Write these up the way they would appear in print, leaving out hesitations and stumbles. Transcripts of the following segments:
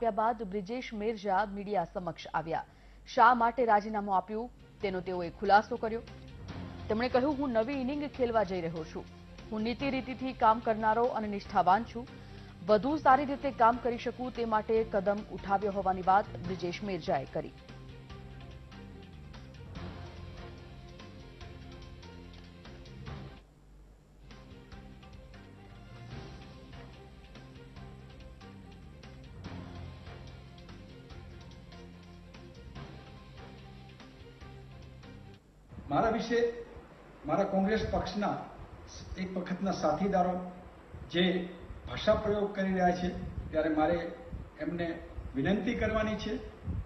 આપ્યા બાદ બ્રિજેશ મેરજા મીડિયા સમક્ષ આવ્યા। શા માટે રાજીનામું આપ્યું તેનો તેઓએ ખુલાસો કર્યો। તેમણે કહ્યું, હું નવી ઇનિંગ ખેલવા જઈ રહ્યો છું। હું નીતિ રીતિથી કામ કરનારો અને નિષ્ઠાવાન છું। વધુ સારી રીતે કામ કરી શકું તે માટે કદમ ઉઠાવ્યો હોવાની વાત બ્રિજેશ મેરજાએ કરી। મારા વિશે મારા કોંગ્રેસ પક્ષના એક વખતના સાથીદારો જે ભાષા પ્રયોગ કરી રહ્યા છે ત્યારે મારે એમને વિનંતી કરવાની છે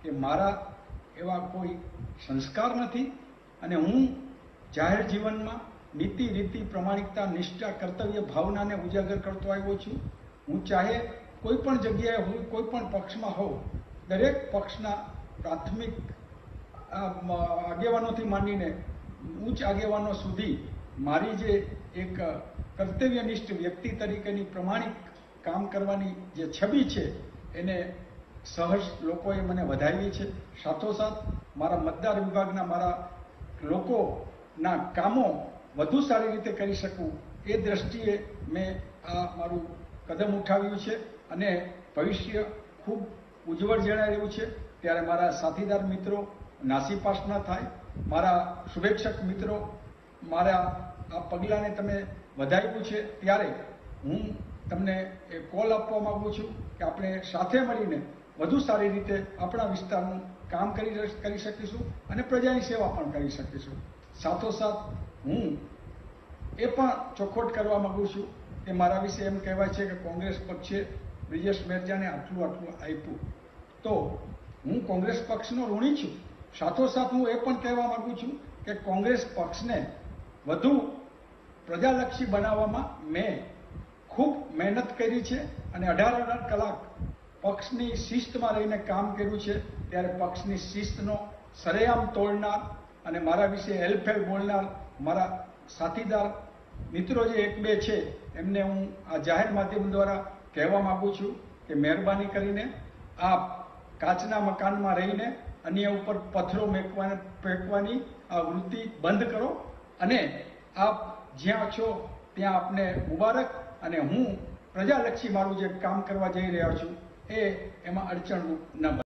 કે મારા એવા કોઈ સંસ્કાર નથી અને હું જાહેર જીવનમાં નીતિ રીતિ પ્રમાણિકતા નિષ્ઠા કર્તવ્ય ભાવનાને ઉજાગર કરતો આવ્યો છું। હું ચાહે કોઈ પણ જગ્યાએ હોઉં, કોઈ પણ પક્ષમાં હોઉં, દરેક પક્ષના પ્રાથમિક આગેવાનોથી માંડીને उच्च आगेवानों सुधी मारी जे एक कर्तव्यनिष्ठ व्यक्ति तरीकेनी प्रमाणिक काम करवानी जे छबी छे एने सहर्ष लोकोए मने वधावी छे। साथोसाथ मारा मतदार विभागना मारा लोकोना कामों वधु सारी रीते करी शकूं ए दृष्टिए मैं आ मारू कदम उठाव्युं छे अने भविष्य खूब उज्जवल जणाई रह्युं छे। त्यारे मारा साथीदार मित्रों नासीपास न थाय, मारा शुभेच्छक मित्रों मारा आ पगलाने तमे वधाव्युं छे त्यारे हूँ तमने कॉल आपवा मांगु छूं कि आपणे साथे मळीने वधु सारी रीते आपणा विस्तारनुं काम करी शकीशुं अने प्रजानी सेवा पण करी शकीशुं। साथोसाथ हूँ ए पण चोखवट करवा मांगु छूं कि मारा विषे एम कहेवाय छे कि कोंग्रेस पक्षे ब्रिजेश मेरजाने आटलुं आटलुं आप्युं तो हूँ कोंग्रेस पक्षनो ऋणी छूं। साथोसाथ हूँ ए पण कहेवा मांगु छूं कि कोंग्रेस पक्ष ने वधु प्रजालक्षी बनाववामां मैं खूब मेहनत करी छे अने 18-18 कलाक पक्षनी शिस्तमां रहीने काम कर्युं छे। त्यारे पक्षनी शिस्तनो सरेआम तोड़नार अने मारा विषे हेलफेल बोलनार मारा साथीदार मित्रों जे एक बे छे एमने हूँ आ जाहेर माध्यम द्वारा कहेवा मांगु छूं कि महेरबानी करीने आप काचना मकानमां रहीने अन्य ऊपर पत्थरों फेंकवानी आ वृत्ति बंद करो। अने आप ज्यां छो त्यां आपने मुबारक अने हूँ प्रजालक्षी मारू जे काम करवा जई रह्यो छुं ए एमां अड़चण न